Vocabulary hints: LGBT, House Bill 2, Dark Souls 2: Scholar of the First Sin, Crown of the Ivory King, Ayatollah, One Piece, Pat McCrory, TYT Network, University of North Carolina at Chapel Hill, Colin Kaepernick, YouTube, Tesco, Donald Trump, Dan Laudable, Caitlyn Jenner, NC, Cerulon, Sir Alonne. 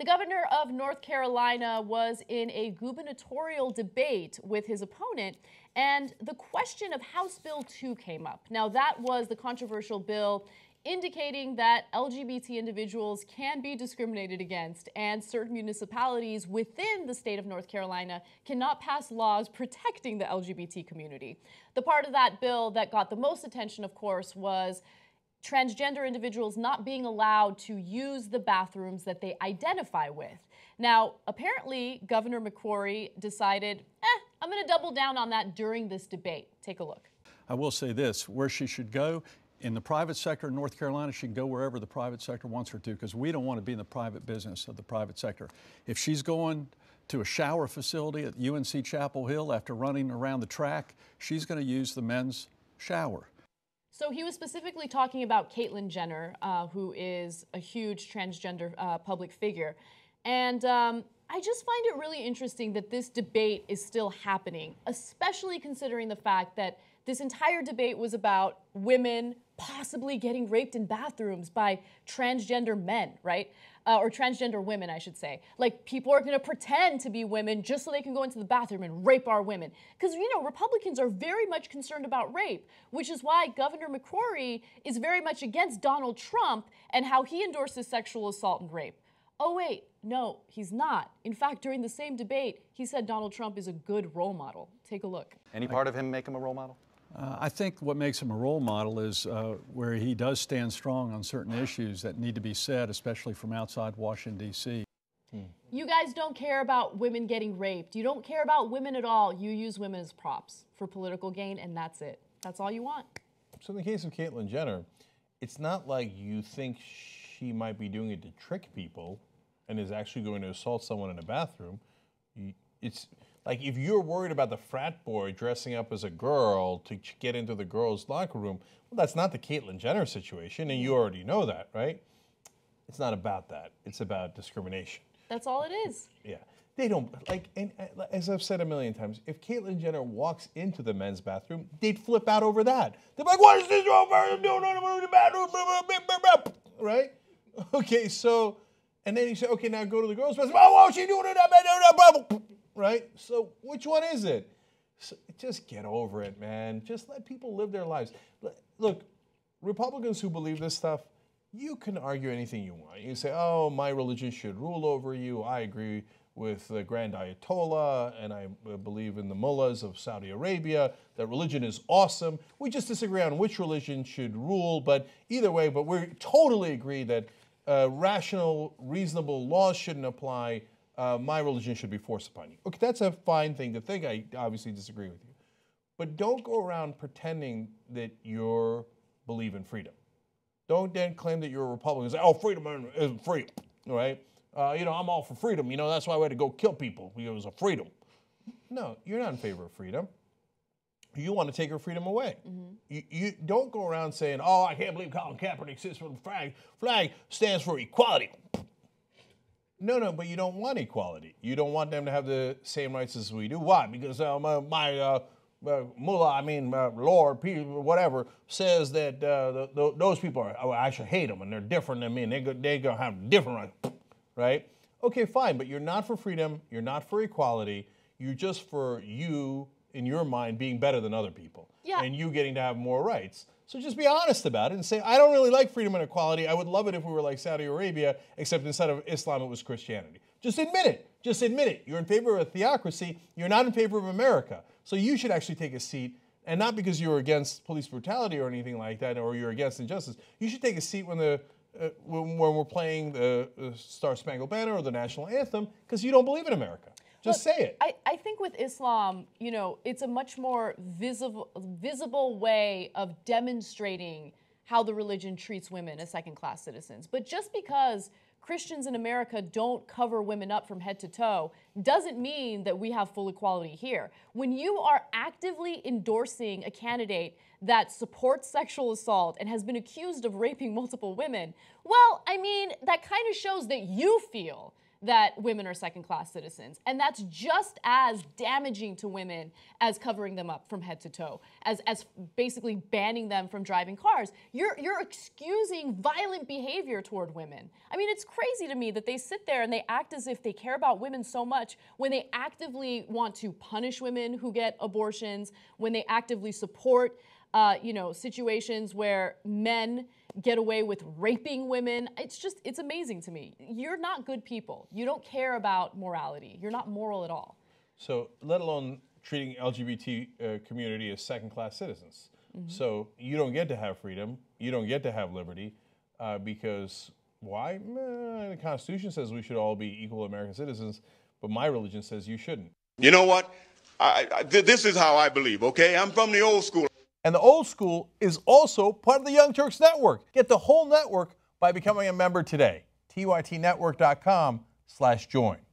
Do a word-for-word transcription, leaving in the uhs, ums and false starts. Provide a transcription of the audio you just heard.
The governor of North Carolina was in a gubernatorial debate with his opponent, and the question of House Bill two came up. Now, that was the controversial bill indicating that L G B T individuals can be discriminated against, and certain municipalities within the state of North Carolina cannot pass laws protecting the L G B T community. The part of that bill that got the most attention, of course, was transgender individuals not being allowed to use the bathrooms that they identify with. Now, apparently, Governor McCrory decided, eh, I'm going to double down on that during this debate. Take a look. I will say this, where she should go, in the private sector in North Carolina, she can go wherever the private sector wants her to, because we don't want to be in the private business of the private sector. If she's going to a shower facility at U N C Chapel Hill after running around the track, she's going to use the men's shower. So he was specifically talking about Caitlyn Jenner, uh, who is a huge transgender uh, public figure. And um, I just find it really interesting that this debate is still happening, especially considering the fact that this entire debate was about women possibly getting raped in bathrooms by transgender men, right? Uh, or transgender women, I should say. Like, people are going to pretend to be women just so they can go into the bathroom and rape our women. Because, you know, Republicans are very much concerned about rape, which is why Governor McCrory is very much against Donald Trump and how he endorses sexual assault and rape. Oh, wait, no, he's not. In fact, during the same debate, he said Donald Trump is a good role model. Take a look. Any part of him make him a role model? Uh, I think what makes him a role model is uh, where he does stand strong on certain issues that need to be said, especially from outside Washington, D C. Hmm. You guys don't care about women getting raped. You don't care about women at all. You use women as props for political gain, and that's it. That's all you want. So in the case of Caitlyn Jenner, it's not like you think she might be doing it to trick people and is actually going to assault someone in a bathroom. It's... Like, if you're worried about the frat boy dressing up as a girl to get into the girls' locker room, well, that's not the Caitlyn Jenner situation, and you already know that, right? It's not about that. It's about discrimination. That's all it is. Yeah. They don't, like, and, as I've said a million times, if Caitlyn Jenner walks into the men's bathroom, they'd flip out over that. They'd be like, what is this? Right? Okay, so, and then you say, okay, now go to the girls' bathroom. Oh, well, she doing it. Right? So which one is it? So just get over it, man. Just let people live their lives. Look, Republicans who believe this stuff, you can argue anything you want. You can say, oh, my religion should rule over you. I agree with the Grand Ayatollah, and I believe in the mullahs of Saudi Arabia, that religion is awesome. We just disagree on which religion should rule, but either way, but we totally agree that uh, rational, reasonable laws shouldn't apply. Uh, my religion should be forced upon you. Okay, that's a fine thing to think. I obviously disagree with you. But don't go around pretending that you believe in freedom. Don't then claim that you're a Republican. Say, oh, freedom isn't freedom, right? Uh, you know, I'm all for freedom. You know, that's why we had to go kill people. It was a freedom. No, you're not in favor of freedom. You want to take her freedom away. Mm-hmm. you, you don't go around saying, oh, I can't believe Colin Kaepernick sits for the flag. Flag stands for equality. No, no, but you don't want equality. You don't want them to have the same rights as we do. Why? Because uh, my, my uh, uh, mullah, I mean, uh, Lord, Peter, whatever, says that uh, the, the, those people are, oh, I should hate them, and they're different than me, and they're going they to have different rights, right? Okay, fine, but you're not for freedom. You're not for equality. You're just for you, in your mind, being better than other people, yeah. And you getting to have more rights. So just be honest about it and say, I don't really like freedom and equality. I would love it if we were like Saudi Arabia, except instead of Islam, it was Christianity. Just admit it. Just admit it. You're in favor of a theocracy. You're not in favor of America. So you should actually take a seat, and not because you're against police brutality or anything like that, or you're against injustice. You should take a seat when, the, uh, when, when we're playing the uh, Star Spangled Banner or the National Anthem, because you don't believe in America. Just Look, say it. I, I think with Islam, you know, it's a much more visible, visible way of demonstrating how the religion treats women as second-class citizens. But just because Christians in America don't cover women up from head to toe doesn't mean that we have full equality here. When you are actively endorsing a candidate that supports sexual assault and has been accused of raping multiple women, well, I mean, that kind of shows that you feel that women are second-class citizens. And that's just as damaging to women as covering them up from head to toe, as, as basically banning them from driving cars. You're, you're excusing violent behavior toward women. I mean, it's crazy to me that they sit there and they act as if they care about women so much when they actively want to punish women who get abortions, when they actively support Uh, you know, situations where men get away with raping women. It's just, it's amazing to me. You're not good people. You don't care about morality. You're not moral at all. So, let alone treating L G B T uh, community as second-class citizens. Mm-hmm. So, you don't get to have freedom. You don't get to have liberty uh, because, why? The Constitution says we should all be equal American citizens, but my religion says you shouldn't. You know what? I, I, th this is how I believe, okay? I'm from the old school. And the old school is also part of the Young Turks Network. Get the whole network by becoming a member today. T Y T network dot com slash join.